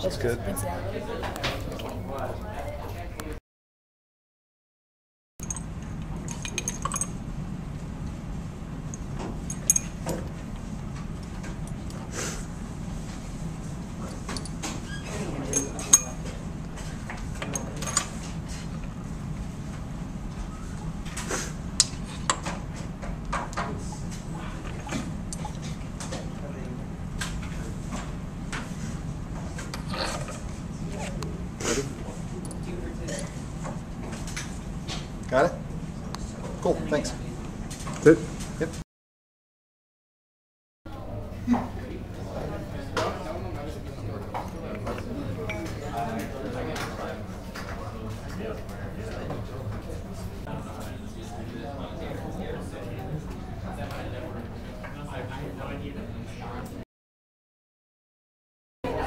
That's good. Got it? Cool, thanks. That's it? Yep.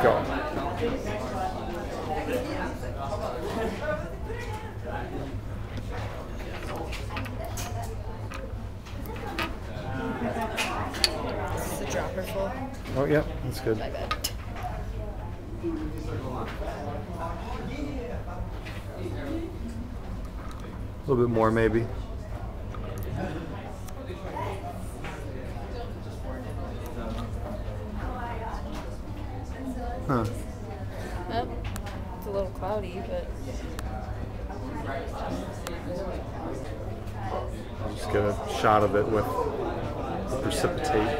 Go. Is the dropper full? Oh, yeah, that's good. My bad. A little bit more, maybe. Huh. Well, it's a little cloudy, but. I'll just get a shot of it with precipitate.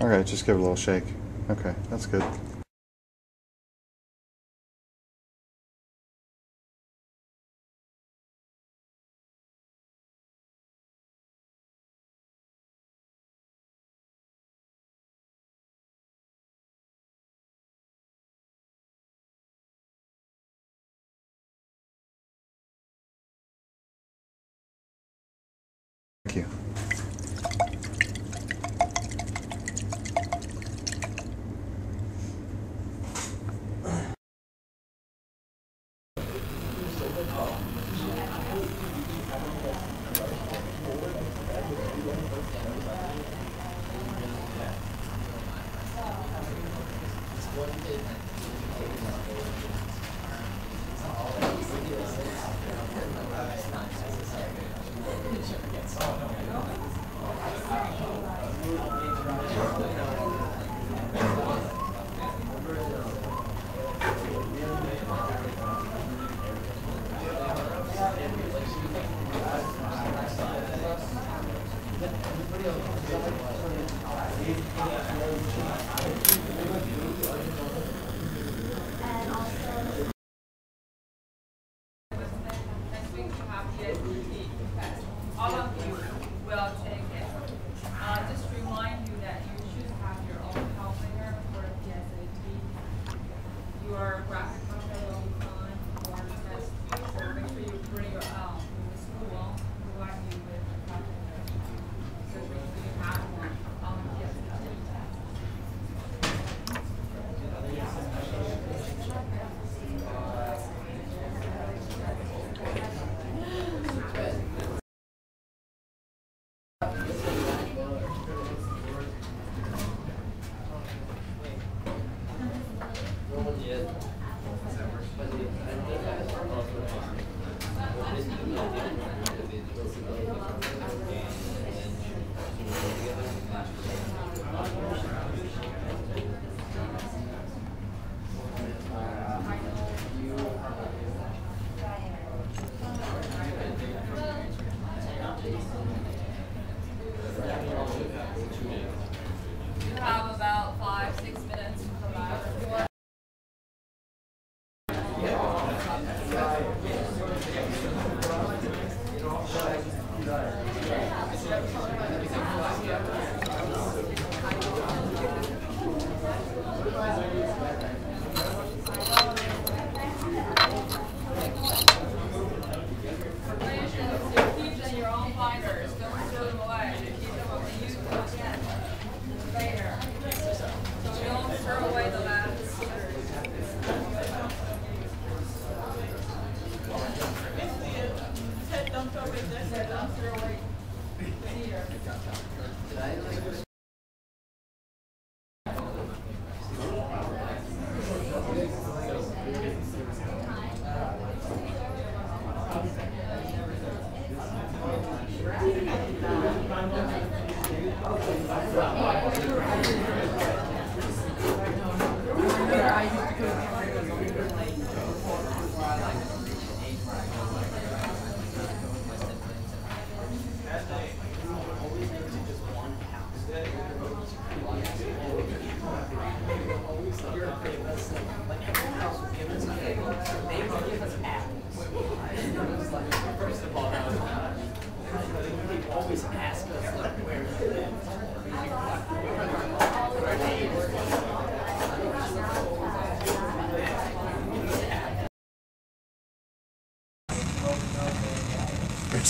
Okay, just give it a little shake. Okay, that's good.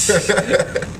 Thank you.